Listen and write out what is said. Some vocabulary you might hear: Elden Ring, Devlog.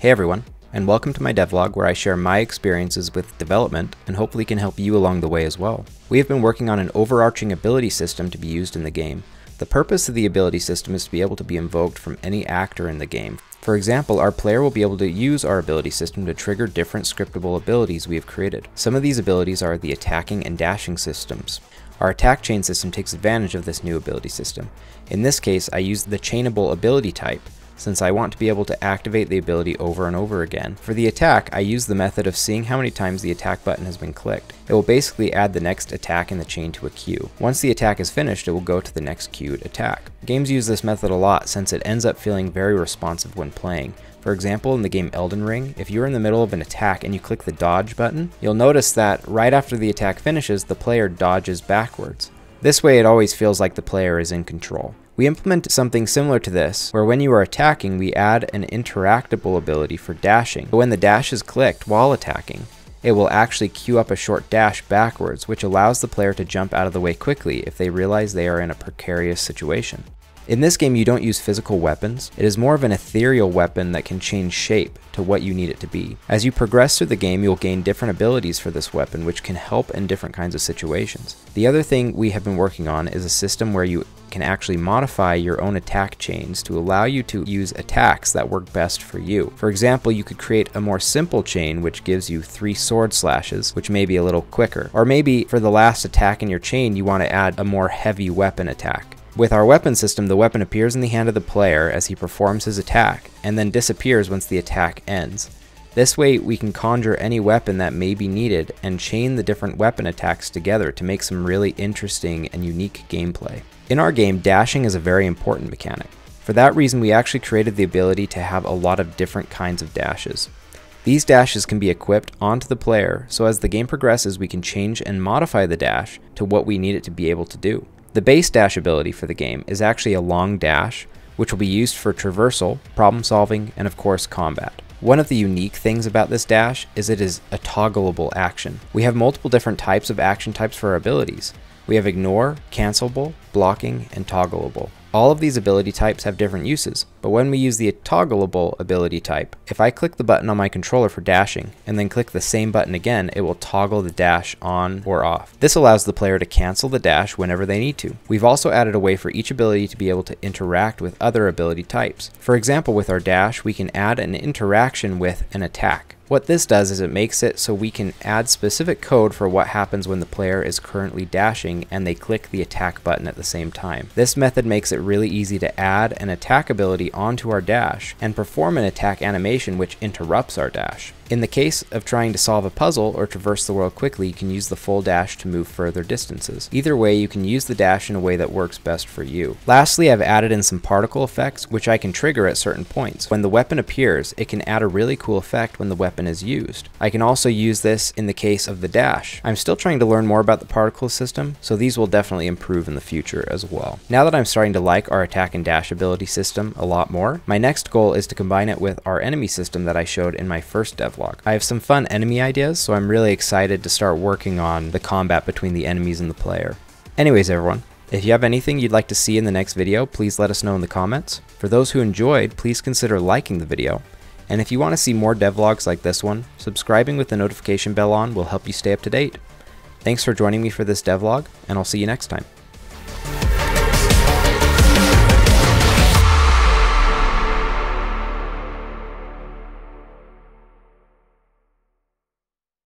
Hey everyone, and welcome to my devlog where I share my experiences with development and hopefully can help you along the way as well. We have been working on an overarching ability system to be used in the game. The purpose of the ability system is to be able to be invoked from any actor in the game. For example, our player will be able to use our ability system to trigger different scriptable abilities we have created. Some of these abilities are the attacking and dashing systems. Our attack chain system takes advantage of this new ability system. In this case, I used the chainable ability type, since I want to be able to activate the ability over and over again. For the attack, I use the method of seeing how many times the attack button has been clicked. It will basically add the next attack in the chain to a queue. Once the attack is finished, it will go to the next queued attack. Games use this method a lot since it ends up feeling very responsive when playing. For example, in the game Elden Ring, if you're in the middle of an attack and you click the dodge button, you'll notice that right after the attack finishes, the player dodges backwards. This way it always feels like the player is in control. We implement something similar to this, where when you are attacking, we add an interactable ability for dashing. But when the dash is clicked while attacking, it will actually queue up a short dash backwards, which allows the player to jump out of the way quickly if they realize they are in a precarious situation. In this game, you don't use physical weapons. It is more of an ethereal weapon that can change shape to what you need it to be. As you progress through the game, you'll gain different abilities for this weapon, which can help in different kinds of situations. The other thing we have been working on is a system where you can actually modify your own attack chains to allow you to use attacks that work best for you. For example, you could create a more simple chain which gives you 3 sword slashes, which may be a little quicker. Or maybe for the last attack in your chain, you want to add a more heavy weapon attack. With our weapon system, the weapon appears in the hand of the player as he performs his attack, and then disappears once the attack ends. This way, we can conjure any weapon that may be needed and chain the different weapon attacks together to make some really interesting and unique gameplay. In our game, dashing is a very important mechanic. For that reason, we actually created the ability to have a lot of different kinds of dashes. These dashes can be equipped onto the player, so as the game progresses, we can change and modify the dash to what we need it to be able to do. The base dash ability for the game is actually a long dash, which will be used for traversal, problem solving, and of course combat. One of the unique things about this dash is it is a toggleable action. We have multiple different types of action types for our abilities. We have ignore, cancelable, blocking, and toggleable. All of these ability types have different uses, but when we use the toggleable ability type, if I click the button on my controller for dashing and then click the same button again, it will toggle the dash on or off. This allows the player to cancel the dash whenever they need to. We've also added a way for each ability to be able to interact with other ability types. For example, with our dash, we can add an interaction with an attack. What this does is it makes it so we can add specific code for what happens when the player is currently dashing and they click the attack button at the same time. This method makes it really easy to add an attack ability onto our dash and perform an attack animation which interrupts our dash. In the case of trying to solve a puzzle or traverse the world quickly, you can use the full dash to move further distances. Either way, you can use the dash in a way that works best for you. Lastly, I've added in some particle effects which I can trigger at certain points. When the weapon appears, it can add a really cool effect when the weapon is used. I can also use this in the case of the dash. I'm still trying to learn more about the particle system, so these will definitely improve in the future as well. Now that I'm starting to like our attack and dash ability system a lot more, my next goal is to combine it with our enemy system that I showed in my first devlog. I have some fun enemy ideas, so I'm really excited to start working on the combat between the enemies and the player. Anyways everyone, if you have anything you'd like to see in the next video, please let us know in the comments. For those who enjoyed, please consider liking the video. And if you want to see more devlogs like this one, subscribing with the notification bell on will help you stay up to date. Thanks for joining me for this devlog, and I'll see you next time.